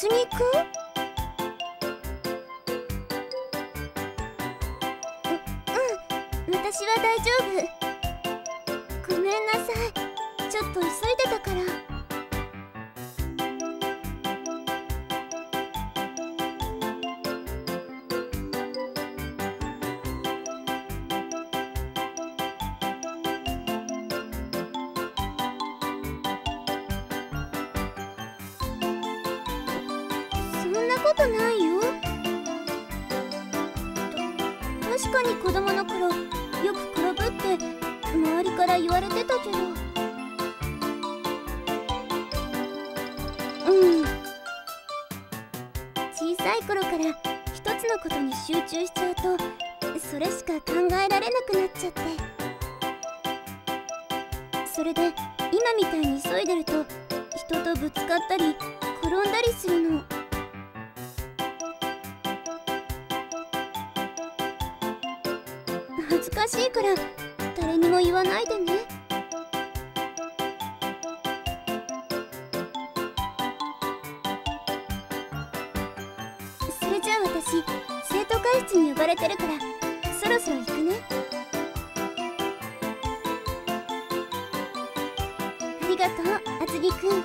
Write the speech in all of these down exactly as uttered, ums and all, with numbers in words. つみくん？私は大丈夫。ごめんなさい。ちょっと急いでたから。そんなことないよ。確かに子供の頃よく転ぶって周りから言われてたけど、うん、小さい頃から一つのことに集中しちゃうとそれしか考えられなくなっちゃって、それで今みたいに急いでると人とぶつかったり転んだりするの。恥ずかしいから誰にも言わないでね。それじゃあ私、生徒会室に呼ばれてるからそろそろ行くね。ありがとう、厚木くん。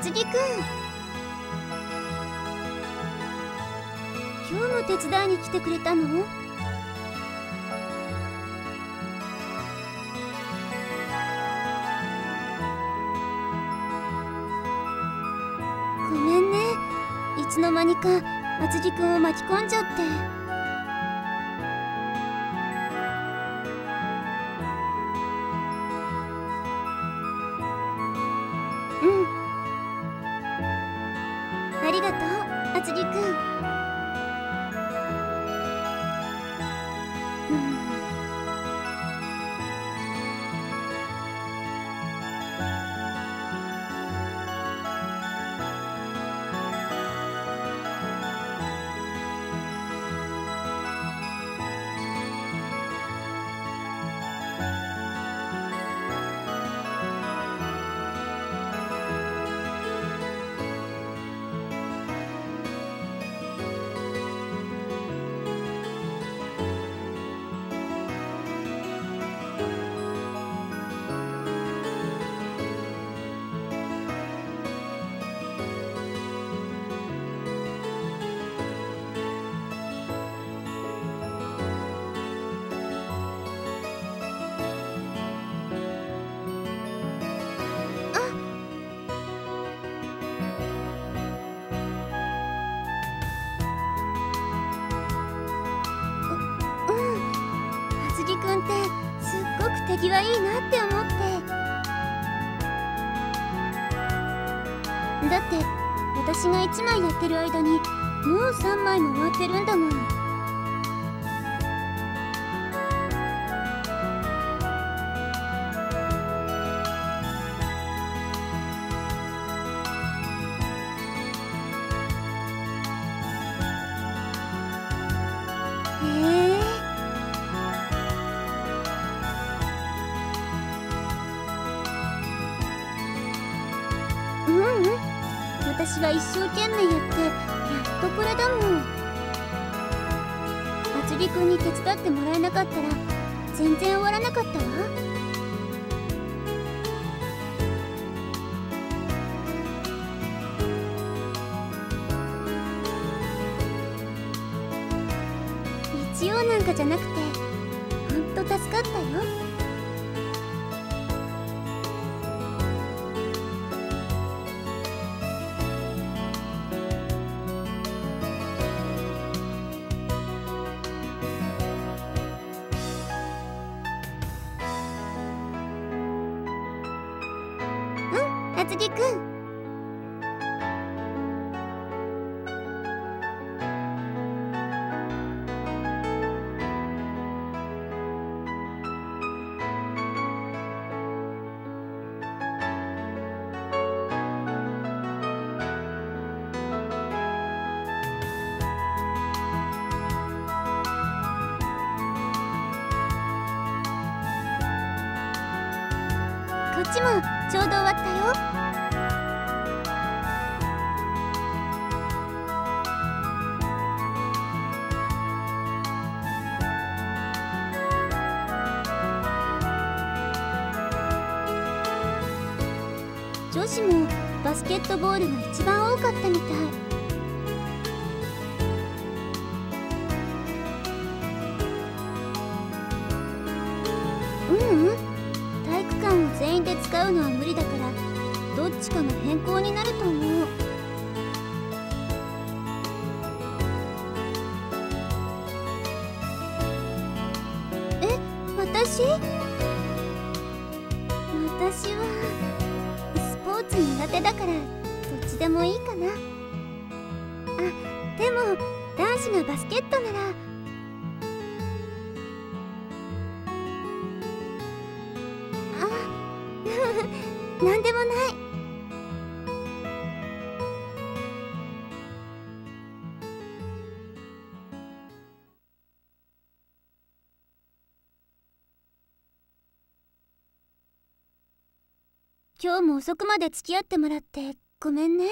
厚木くん、今日も手伝いに来てくれたの？ごめんね、いつの間にか厚木くんを巻き込んじゃって。手際いいなって思って。だって私がいちまいやってる間にもうさんまいも終わってるんだもん。私は一生懸命やってやっとこれだもん。厚木くんに手伝ってもらえなかったら全然終わらなかったわ。かじゃなくてほんと助かったよ。こっちもちょうど終わったよ。女子もバスケットボールが一番多かったみたい。使うのは無理だからどっちかの変更になると思う。え、私私はスポーツ苦手だからどっちでもいいかな。あ、でも男子のバスケットなら。なんでもない。今日も遅くまで付き合ってもらってごめんね。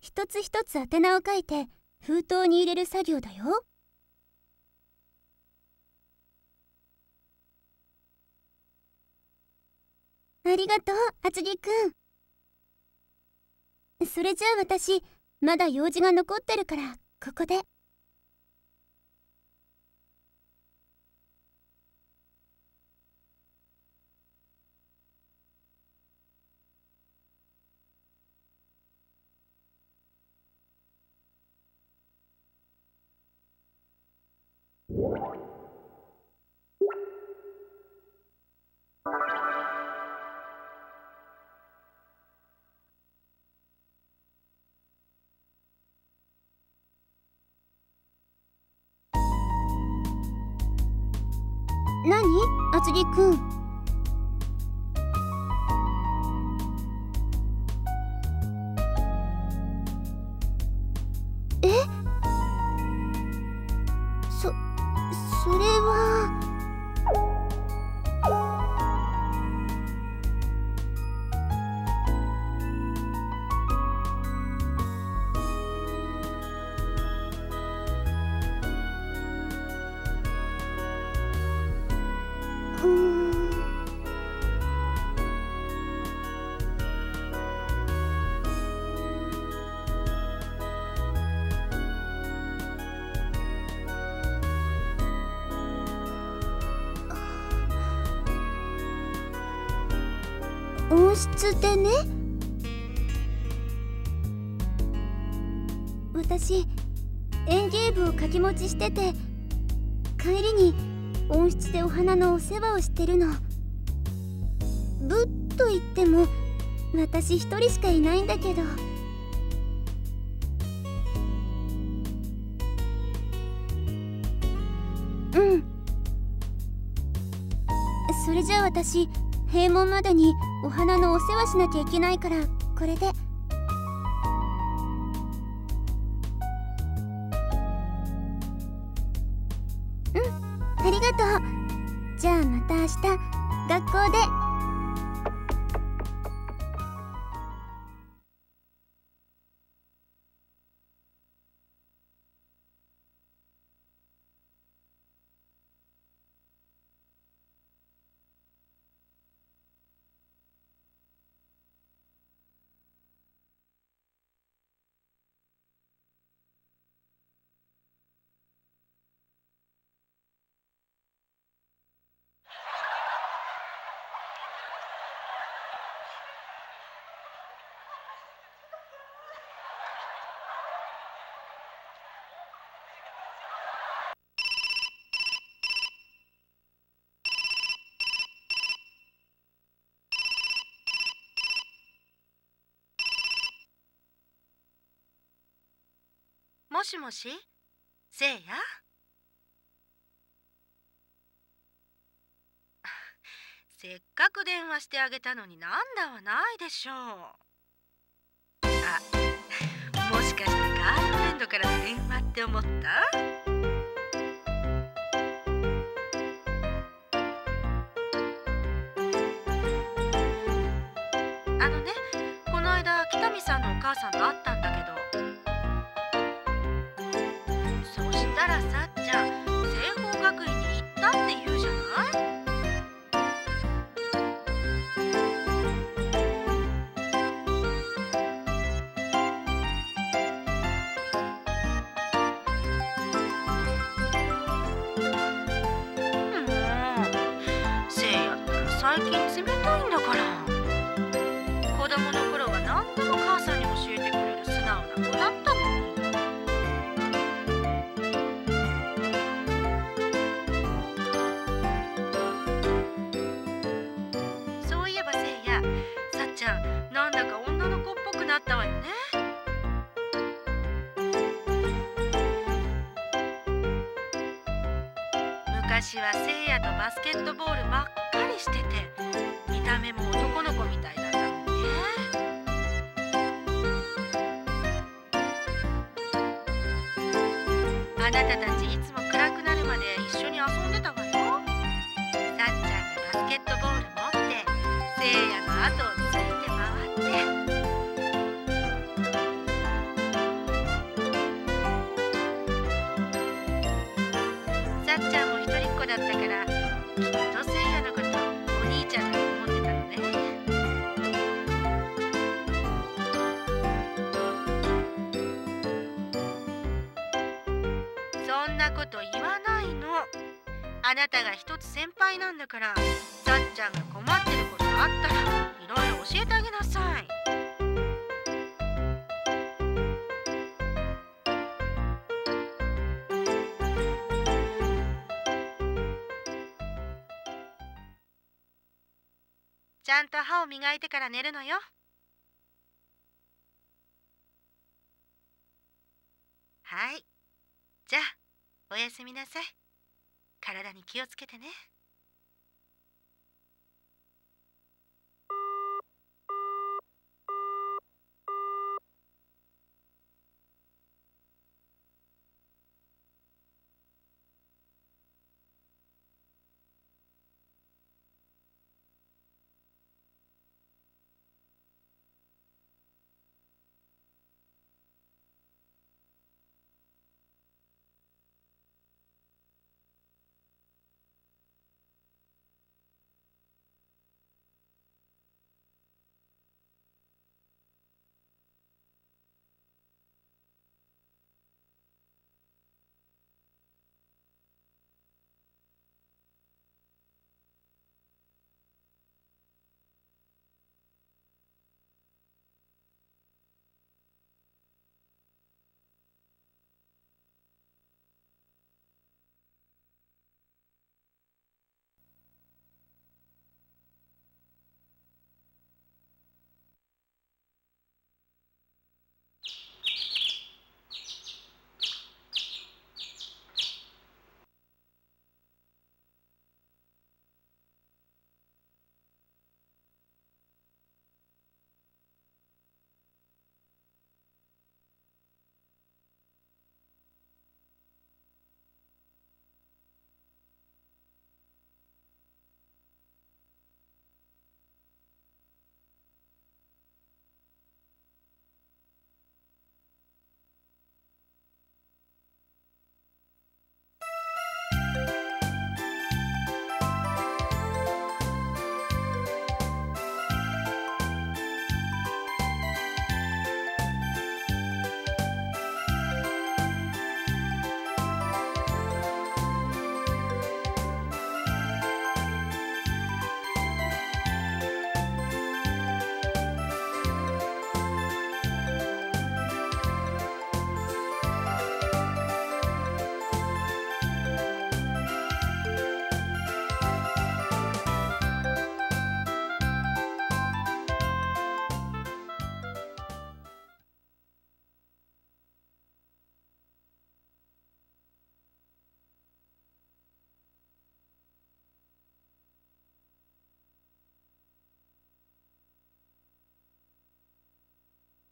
一つ一つ宛名を書いて封筒に入れる作業だよ。ありがとう、厚木くん。それじゃあ私まだ用事が残ってるからここで。何？厚木くん。え？そ、それは。温室でね、私園芸部を掛け持ちしてて帰りに温室でお花のお世話をしてるの。部といっても私一人しかいないんだけど、うん、それじゃあ私閉門までにお花のお世話しなきゃいけないからこれで。うん、ありがとう。じゃあまた明日学校で。もしもし、せいや？せっかく電話してあげたのに、なんだはないでしょう。あ、もしかしてガールフレンドからの電話って思った？あのね、この間北見さんのお母さんと会ったんだけど、そしたらさっちゃん聖峰学院に行ったって言うじゃない。うん、せいやったら最近冷たいんだから。子供の頃は何でも母さんに教えてくれる素直な子だったのに。そういえばせいや、さっちゃんなんだか女の子っぽくなったわよね。昔はせいやとバスケットボールばっかりしてて、見た目も男の子みたいだったの。あなたたちいつも暗くなるまで一緒に遊んでたわよ。さっちゃんがバスケットボール持って、せいやの後をついて回って。さっちゃんも一人っ子だったから、きっとせいやのことお兄ちゃんだと思ってたのね。こと言わないの。あなたが一つ先輩なんだから、さっちゃんが困ってることあったらいろいろ教えてあげなさい。ちゃんと歯を磨いてから寝るのよ。はい、じゃあおやすみなさい。体に気をつけてね。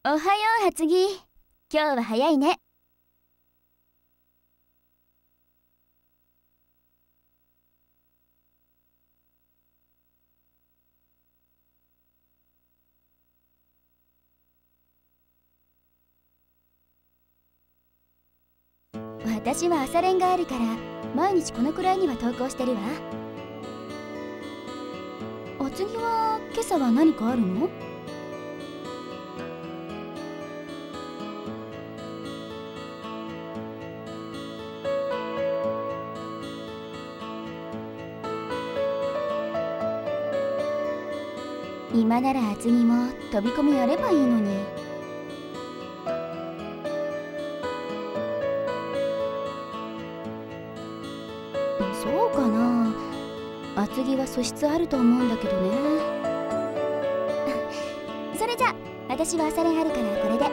おはよう、はつぎ。今日は早いね。私は朝練があるから毎日このくらいには登校してるわ。お次は今朝は何かあるの？今なら厚木も飛び込みやればいいのに。そうかな、厚木は素質あると思うんだけどね。それじゃ私は朝練あるからこれで。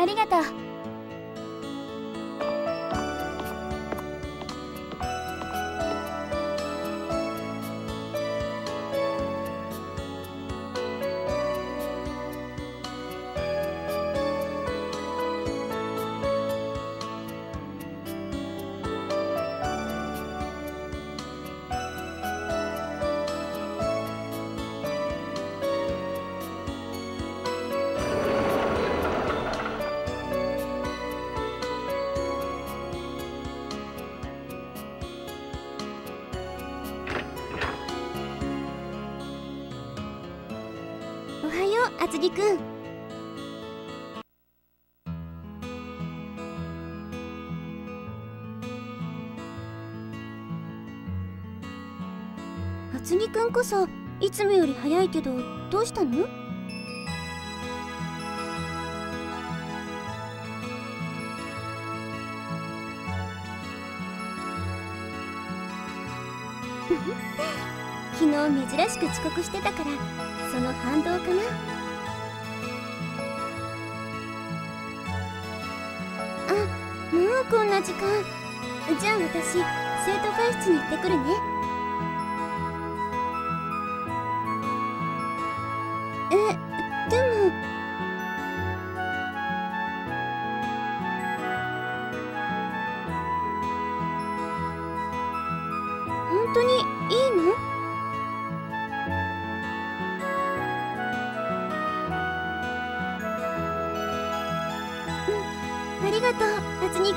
ありがとう。厚木くん、厚木くんこそいつもより早いけどどうしたの？昨日珍しく遅刻してたからその反動かな。こんな時間じゃあ私生徒会室に行ってくるね。えでも本当にいいの？うん、ありがとう。厚木くん、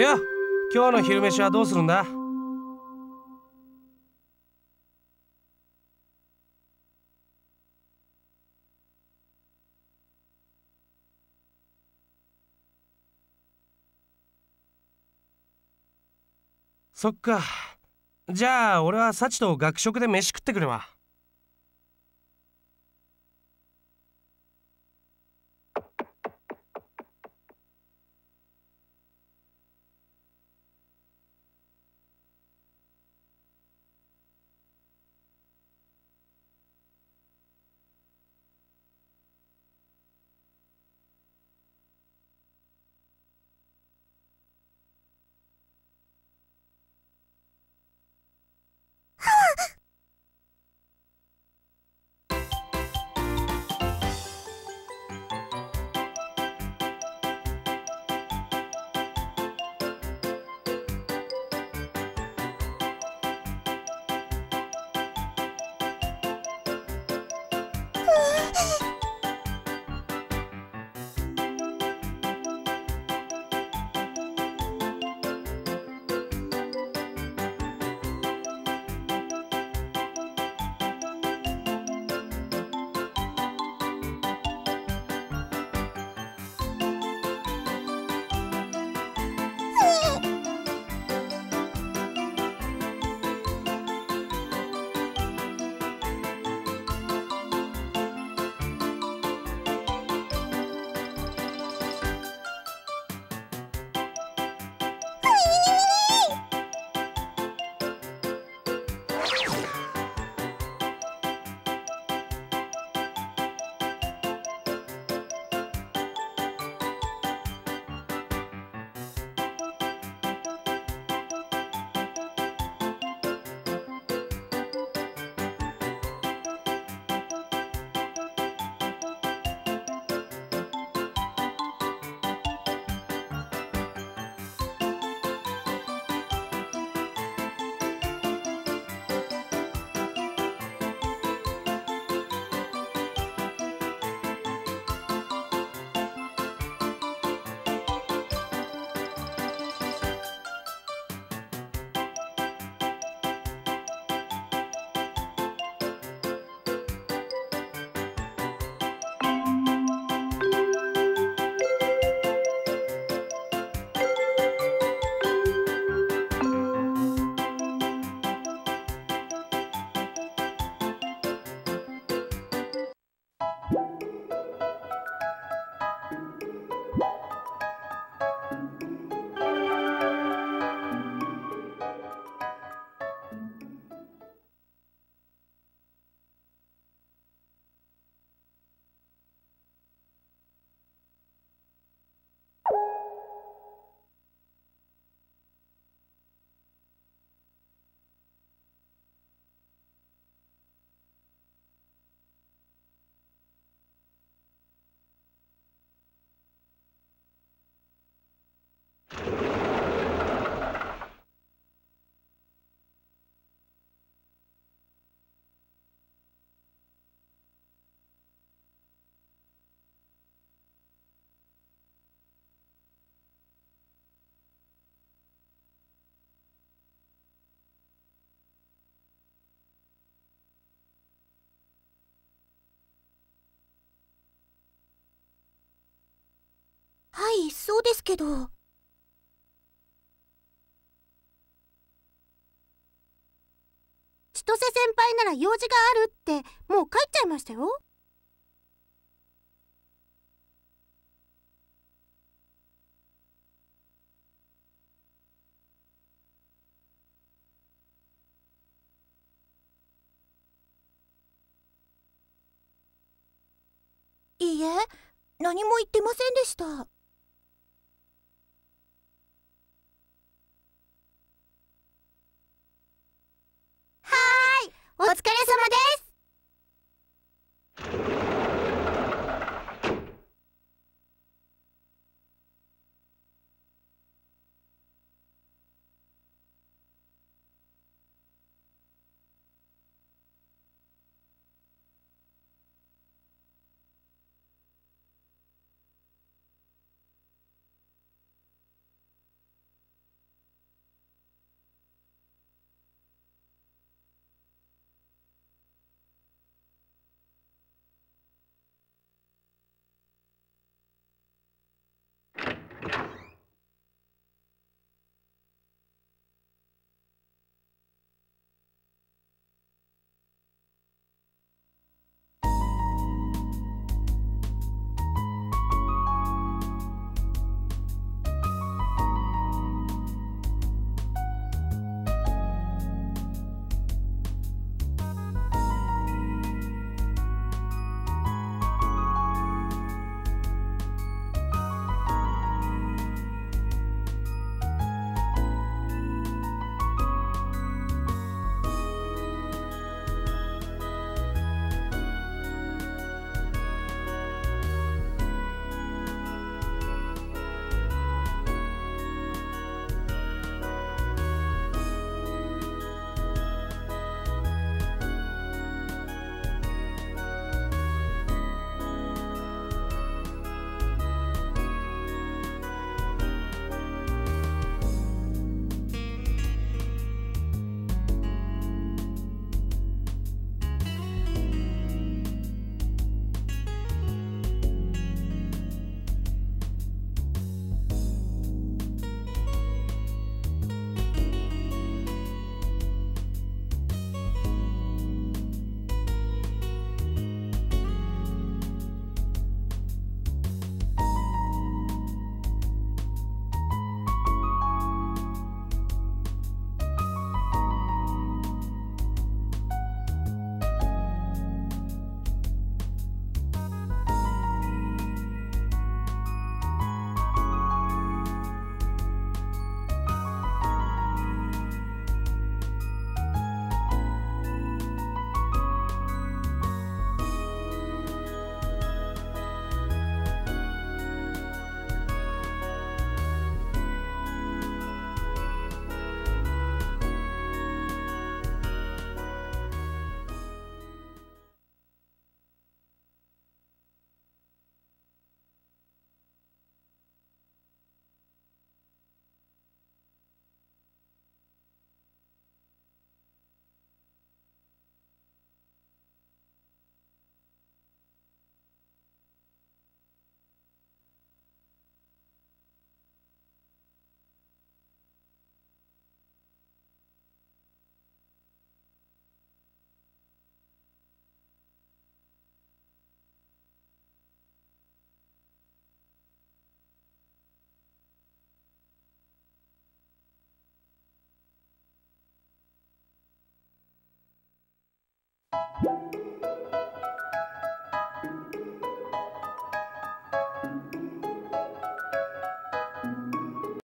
いや、今日の昼飯はどうするんだ？そっか、じゃあ俺は幸と学食で飯食ってくるわ。そうですけど。千歳先輩なら用事があるってもう帰っちゃいましたよ。いいえ、何も言ってませんでした。